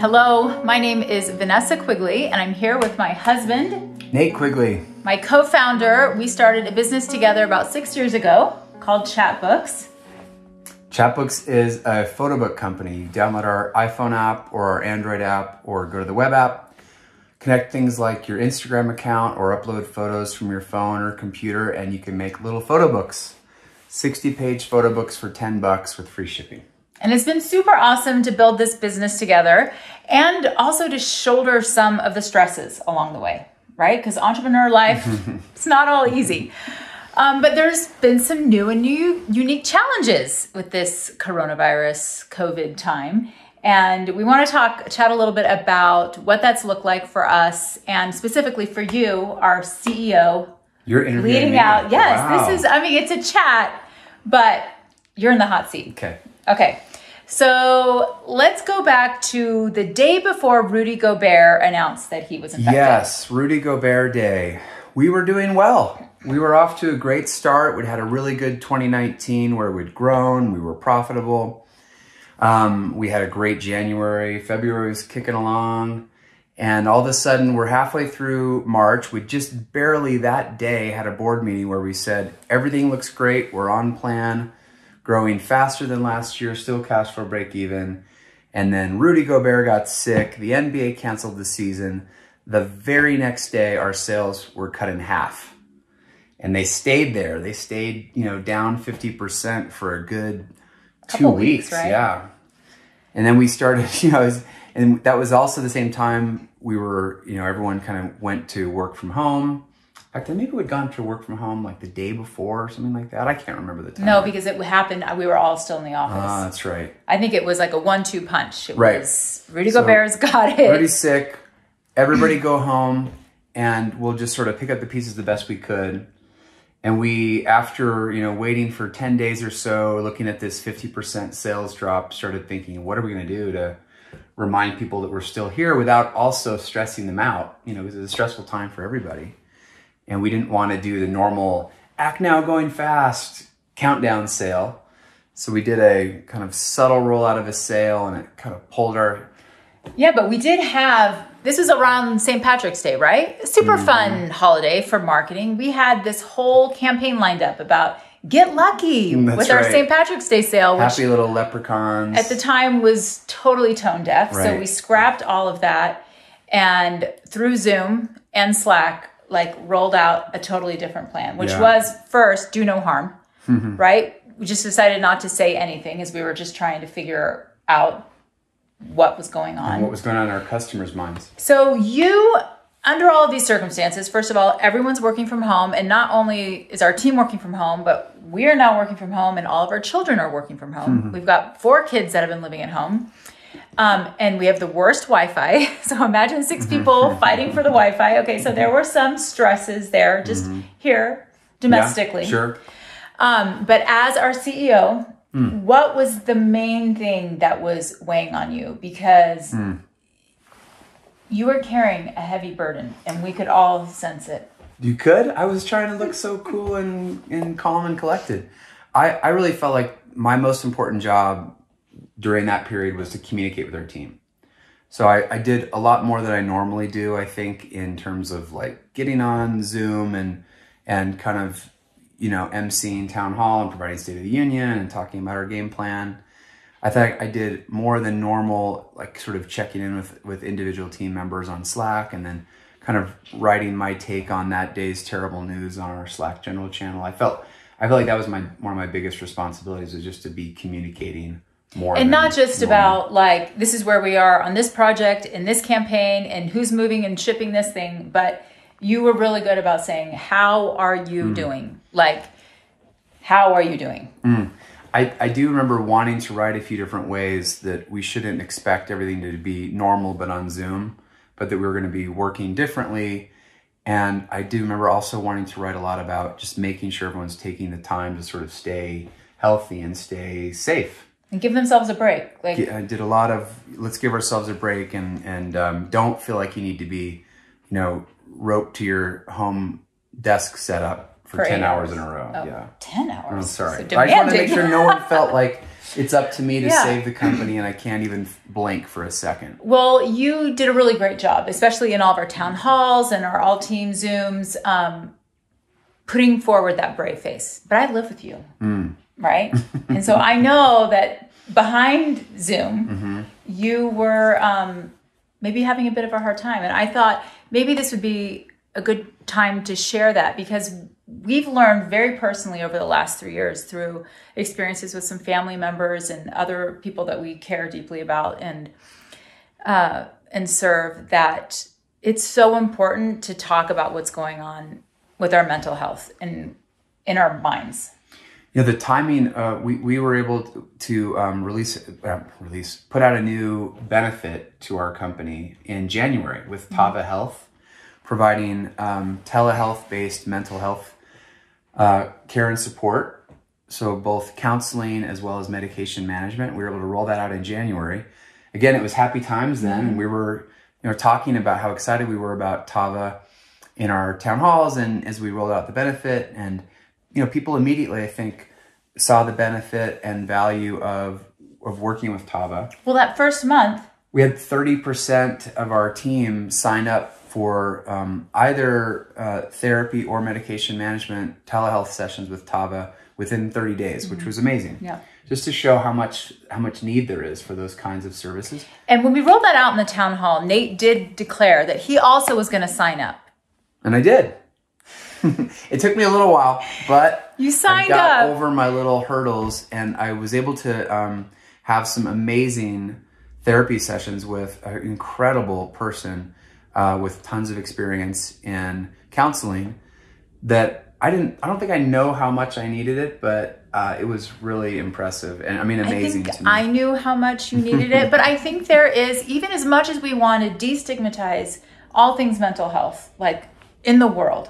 Hello, my name is Vanessa Quigley, and I'm here with my husband, Nate Quigley. My co-founder. We started a business together about 6 years ago called Chatbooks. Chatbooks is a photo book company. You download our iPhone app or our Android app or go to the web app, connect things like your Instagram account or upload photos from your phone or computer, and you can make little photo books. 60-page photo books for 10 bucks with free shipping. And it's been super awesome to build this business together and also to shoulder some of the stresses along the way, right? Because entrepreneur life, it's not all easy. But there's been some new and unique challenges with this coronavirus COVID time. And we want to chat a little bit about what that's looked like for us and specifically for you, our CEO. You're interviewing leading me. Out. Yes, wow. This is, I mean, it's a chat, but you're in the hot seat. Okay. So let's go back to the day before Rudy Gobert announced that he was infected. Yes, Rudy Gobert Day. We were doing well. We were off to a great start. We'd had a really good 2019 where we'd grown. We were profitable. We had a great January. February was kicking along. And all of a sudden, we're halfway through March. We just barely that day had a board meeting where we said, everything looks great. We're on plan, growing faster than last year, still cash flow break even. And then Rudy Gobert got sick. The NBA canceled the season. The very next day, our sales were cut in half. And they stayed there. They stayed, you know, down 50% for a good 2 weeks. Right? Yeah. And then we started, you know, and that was also the same time we were, you know, everyone kind of went to work from home. In fact, I think we had gone to work from home like the day before or something like that. I can't remember the time. No, because it happened. We were all still in the office. Ah, that's right. I think it was like a 1-2 punch. It was Rudy Gobert's got it. Rudy's sick. Everybody go home, and we'll just sort of pick up the pieces the best we could. And we, after, you know, waiting for 10 days or so, looking at this 50% sales drop, started thinking, what are we going to do to remind people that we're still here without also stressing them out? You know, it was a stressful time for everybody. And we didn't want to do the normal act now going fast countdown sale. So we did a kind of subtle rollout of a sale, and it kind of pulled our... Yeah, but we did have... This was around St. Patrick's Day, right? Super fun holiday for marketing. We had this whole campaign lined up about get lucky with our St. Patrick's Day sale. Happy which little leprechauns. At the time was totally tone deaf. Right. So we scrapped all of that and through Zoom and Slack, like rolled out a totally different plan, which was first, do no harm, right? We just decided not to say anything as we were just trying to figure out what was going on. And what was going on in our customers' minds. So you, under all of these circumstances, first of all, everyone's working from home. And not only is our team working from home, but we are now working from home and all of our children are working from home. We've got 4 kids that have been living at home. And we have the worst Wi-Fi. So imagine 6 people fighting for the Wi-Fi. Okay, so there were some stresses there just here domestically. But as our CEO... What was the main thing that was weighing on you? Because you were carrying a heavy burden, and we could all sense it. You could? I was trying to look so cool and calm and collected. I really felt like my most important job during that period was to communicate with our team. So I did a lot more than I normally do, I think, in terms of like getting on Zoom and kind of, you know, emceeing town hall and providing State of the Union and talking about our game plan. I think I did more than normal, like sort of checking in with individual team members on Slack and then kind of writing my take on that day's terrible news on our Slack general channel. I felt like that was one of my biggest responsibilities, was just to be communicating more. And not just about like, this is where we are on this project, in this campaign, and who's moving and shipping this thing, but you were really good about saying, how are you doing? Like, how are you doing? I do remember wanting to write a few different ways that we shouldn't expect everything to be normal but on Zoom, but that we were going to be working differently. And I do remember also wanting to write a lot about just making sure everyone's taking the time to sort of stay healthy and stay safe. And give themselves a break. Like, I did a lot of, let's give ourselves a break and don't feel like you need to be, you know, roped to your home desk setup for 10 hours in a row. 10 hours. I'm sorry. So I just wanted to make sure no one felt like It's up to me to save the company, and I can't even blink for a second. Well, you did a really great job, especially in all of our town halls and our all-team Zooms, putting forward that brave face. But I live with you, right? And so I know that behind Zoom, you were maybe having a bit of a hard time. And I thought maybe this would be a good time to share that, because we've learned very personally over the last 3 years through experiences with some family members and other people that we care deeply about and serve, that it's so important to talk about what's going on with our mental health and in our minds. Yeah, the timing, we were able to put out a new benefit to our company in January with Tava Health, providing telehealth-based mental health care and support. So both counseling as well as medication management. We were able to roll that out in January. Again, it was happy times then. We were talking about how excited we were about Tava in our town halls, and as we rolled out the benefit, and people immediately, I think, saw the benefit and value of working with Tava. Well, that first month, we had 30% of our team sign up for either therapy or medication management telehealth sessions with Tava within 30 days, which was amazing. Yeah. Just to show how much need there is for those kinds of services. And when we rolled that out in the town hall, Nate did declare that he also was going to sign up. And I did. It took me a little while, but you signed up. I got over my little hurdles, and I was able to have some amazing therapy sessions with an incredible person with tons of experience in counseling that I don't think I know how much I needed it, but it was really impressive and amazing to me. I knew how much you needed it, but I think there is, even as much as we want to destigmatize all things mental health, like in the world,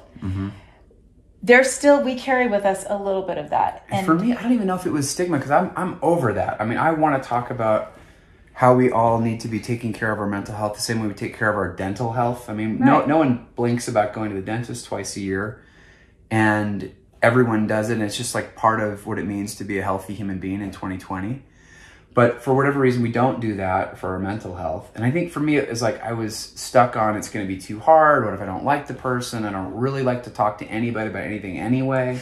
there's still, we carry with us a little bit of that. And for me, I don't even know if it was stigma, because I'm over that. I want to talk about how we all need to be taking care of our mental health the same way we take care of our dental health. No one blinks about going to the dentist twice a year, and everyone does it. And it's just like part of what it means to be a healthy human being in 2020. But for whatever reason, we don't do that for our mental health. And I think for me, it was like I was stuck on, it's going to be too hard. What if I don't like the person? I don't really like to talk to anybody about anything anyway.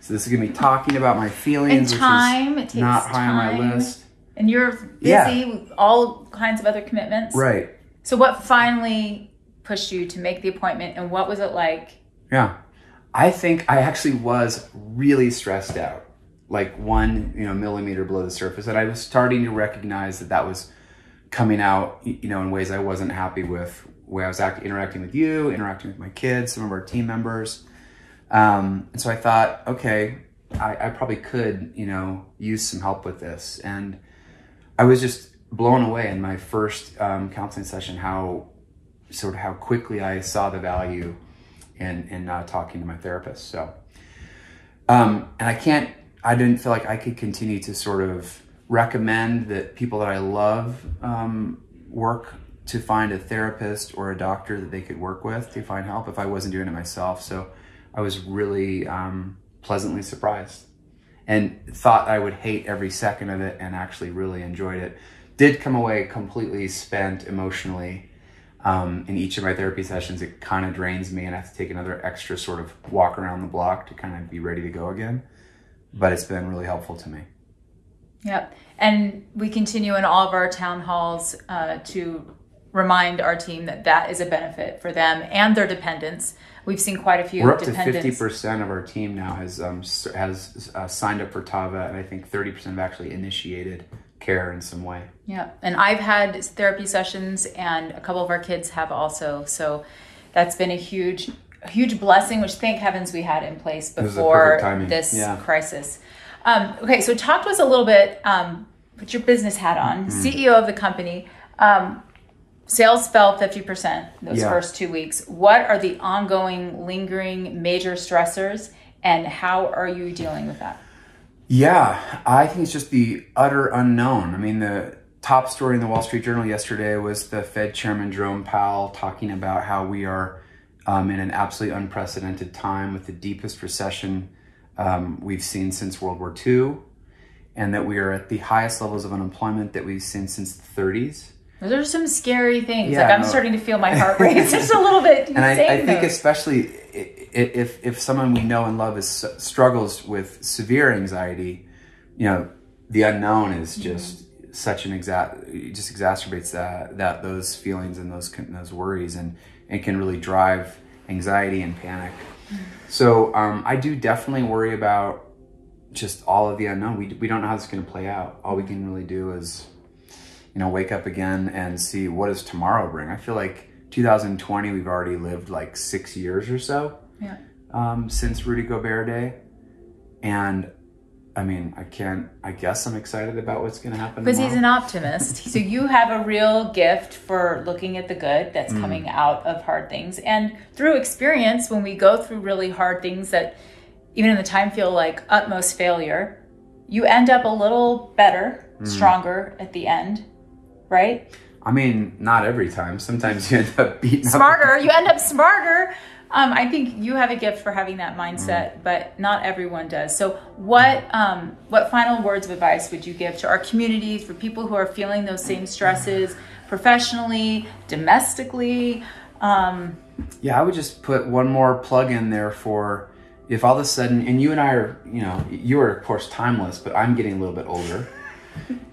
So this is going to be talking about my feelings, which is not high on my list. And you're busy with all kinds of other commitments. Right. So what finally pushed you to make the appointment, and what was it like? Yeah. I think I actually was really stressed out. Like one millimeter below the surface, and I was starting to recognize that was coming out in ways I wasn't happy with, where I was interacting with you, interacting with my kids, some of our team members, and so I thought, okay, I probably could use some help with this. And I was just blown away in my first counseling session how quickly I saw the value in talking to my therapist. So and I didn't feel like I could continue to sort of recommend that people that I love work to find a therapist or a doctor that they could work with to find help if I wasn't doing it myself. So I was really pleasantly surprised, and thought I would hate every second of it, and actually really enjoyed it. Did come away completely spent emotionally. In each of my therapy sessions, it kind of drains me, and I have to take another extra sort of walk around the block to kind of be ready to go again. But it's been really helpful to me. Yep. And we continue in all of our town halls to remind our team that is a benefit for them and their dependents. We've seen quite a few. We're up to 50% of our team now has signed up for Tava, and I think 30% have actually initiated care in some way. Yeah. And I've had therapy sessions, and a couple of our kids have also. So that's been a huge blessing, which thank heavens we had in place before this crisis. Okay, so talk to us a little bit, put your business hat on, CEO of the company. Sales fell 50% those first 2 weeks. What are the ongoing, lingering, major stressors, and how are you dealing with that? Yeah, I think it's just the utter unknown. The top story in the Wall Street Journal yesterday was the Fed Chairman Jerome Powell talking about how we are in an absolutely unprecedented time with the deepest recession we've seen since World War II. and that we are at the highest levels of unemployment that we've seen since the 30s. Those are some scary things. Yeah, like I'm starting to feel my heart race just a little bit. And I think especially if someone we know and love is struggles with severe anxiety, you know, the unknown is just such an just exacerbates those feelings and those worries, and can really drive anxiety and panic. So I do definitely worry about just all of the unknown. We don't know how this is going to play out. All we can really do is, you know, wake up again and see what does tomorrow bring. I feel like 2020, we've already lived like 6 years or so, yeah, since Rudy Gobert Day. And I mean, I guess I'm excited about what's going to happen because he's an optimist. So you have a real gift for looking at the good that's coming out of hard things. And through experience, when we go through really hard things that even in the time feel like utmost failure, you end up a little better, stronger at the end. Right? I mean, not every time. Sometimes you end up beaten smarter. Up. You end up smarter. I think you have a gift for having that mindset, but not everyone does. So what final words of advice would you give to our communities, for people who are feeling those same stresses professionally, domestically? Yeah, I would just put one more plug in there for, if all of a sudden, and you and I are, you know, you are of course timeless, but I'm getting a little bit older.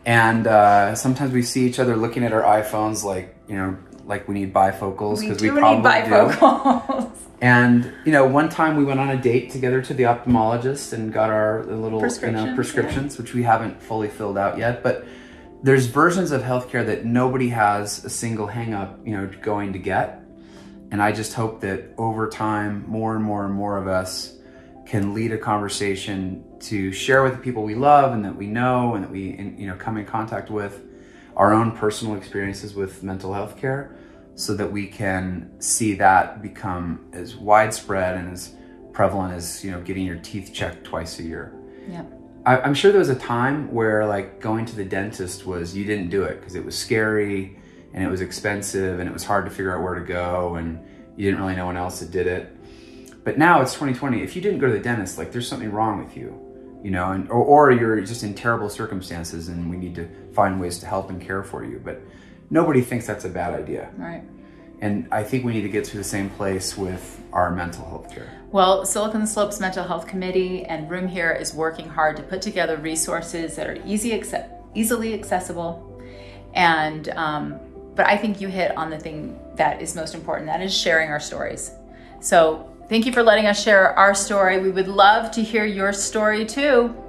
And sometimes we see each other looking at our iPhones like, you know, like we need bifocals, because we probably need bifocals. Do. And, you know, one time we went on a date together to the ophthalmologist and got our little prescriptions, which we haven't fully filled out yet. But there's versions of healthcare that nobody has a single hang up, you know, going to get. And I just hope that over time, more and more and more of us can lead a conversation to share with the people we love and that we know and that we, you know, come in contact with, our own personal experiences with mental health care, so that we can see that become as widespread and as prevalent as, you know, getting your teeth checked twice a year. Yeah, I'm sure there was a time where like going to the dentist was, you didn't do it because it was scary and it was expensive and it was hard to figure out where to go and you didn't really know one else that did it. But now it's 2020. If you didn't go to the dentist, like there's something wrong with you, you know, and or you're just in terrible circumstances and we need to find ways to help and care for you. But nobody thinks that's a bad idea. Right. And I think we need to get to the same place with our mental health care. Well, Silicon Slopes Mental Health Committee and RoomHere is working hard to put together resources that are easily accessible. And, but I think you hit on the thing that is most important, that is sharing our stories. So thank you for letting us share our story. We would love to hear your story too.